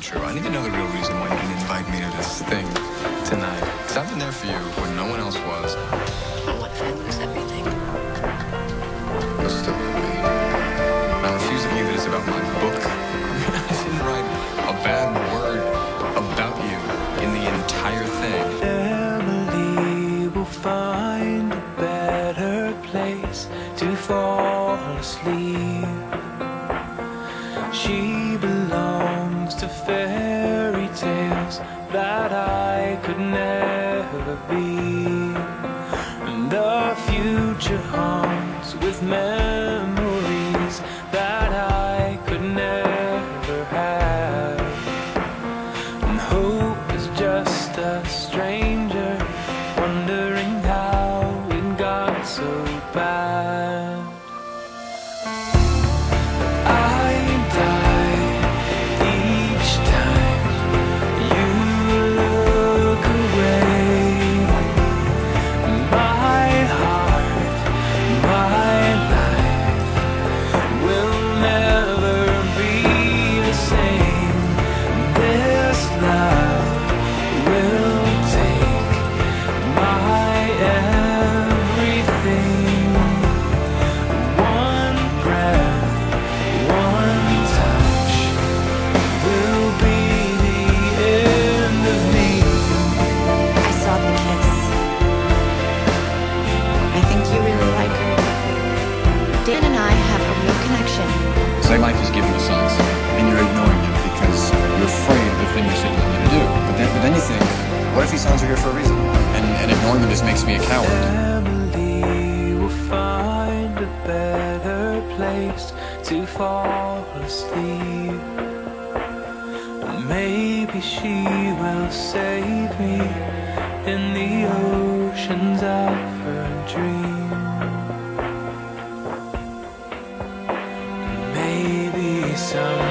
true. I need to know the real reason why you didn't invite me to this thing tonight. Because I've been there for you when no one else was. But what if I lose everything? You'll still love me. I refuse to believe that it's about my book. I didn't write a bad word about you in the entire thing. Emily will find a better place to fall asleep. She belongs to fairy tales that I could never be. And the future haunts with memories that I could never have. And hope is just a stranger wondering how it got so bad. Dan and I have a real connection. So life is giving you signs, and you're ignoring him because you're afraid of the thing you should want you to do. But then you think, what if these signs are here for a reason? And ignoring them just makes me a coward. Emily will find a better place to fall asleep. Maybe she will save me in the oceans of her dreams. Some